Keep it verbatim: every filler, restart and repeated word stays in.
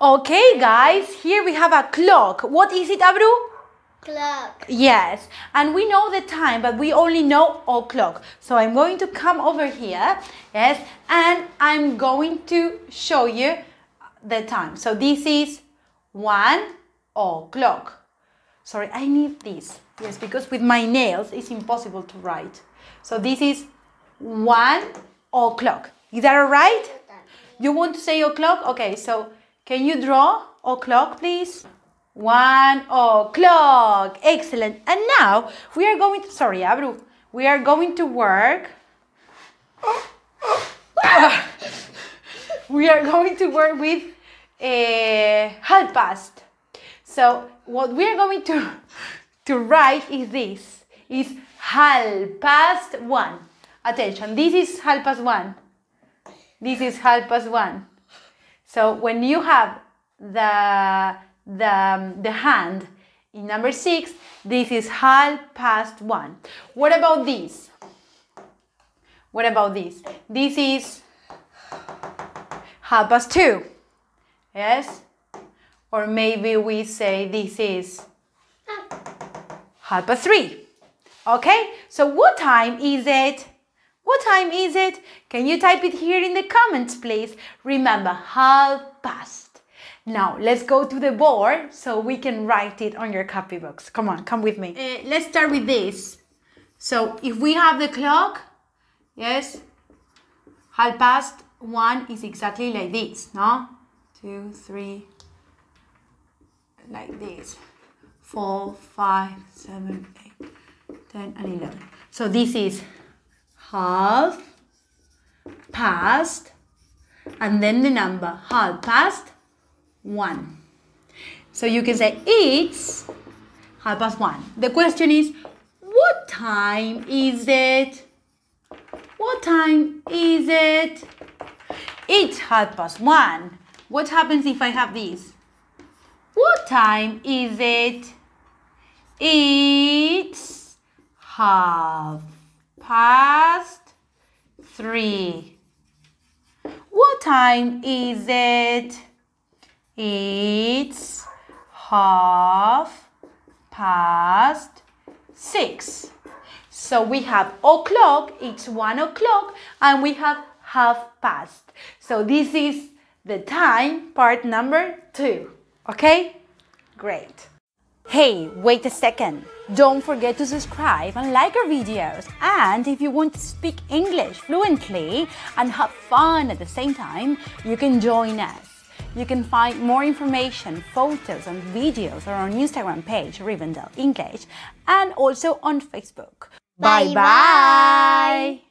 Okay, guys, here we have a clock. What is it, Abru? Clock. Yes, and we know the time, but we only know o'clock. So I'm going to come over here, yes, and I'm going to show you the time. So this is one o'clock. Sorry, I need this. Yes, because with my nails it's impossible to write. So this is one o'clock. Is that all right? You want to say o'clock? Okay, so can you draw o'clock, please? One o'clock. Excellent. And now we are going to, sorry, Abru, we are going to work. We are going to work with uh, half past. So what we are going to to write is this. It's half past one. Attention, this is half past one. This is half past one. So when you have the, the, um, the hand in number six, this is half past one. What about this? What about this? This is half past two. Yes? Or maybe we say this is half past three. Okay? So what time is it? What time is it? Can you type it here in the comments, please? Remember, half past. Now, let's go to the board so we can write it on your copy box. Come on, come with me. Uh, let's start with this. So, if we have the clock, yes, half past one is exactly like this, no? Two, three, like this. Four, five, seven, eight, ten, and eleven. So, this is half past, and then the number half past one. So you can say it's half past one. The question is, what time is it? What time is it? It's half past one. What happens if I have this? What time is it? It's half past three. What time is it? It's half past six. So we have o'clock, it's one o'clock, and we have half past. So this is the time, part number two. Okay? Great. Hey, wait a second. Don't forget to subscribe and like our videos. And if you want to speak English fluently and have fun at the same time, you can join us. You can find more information, photos and videos on our Instagram page, Rivendell English, and also on Facebook. Bye-bye!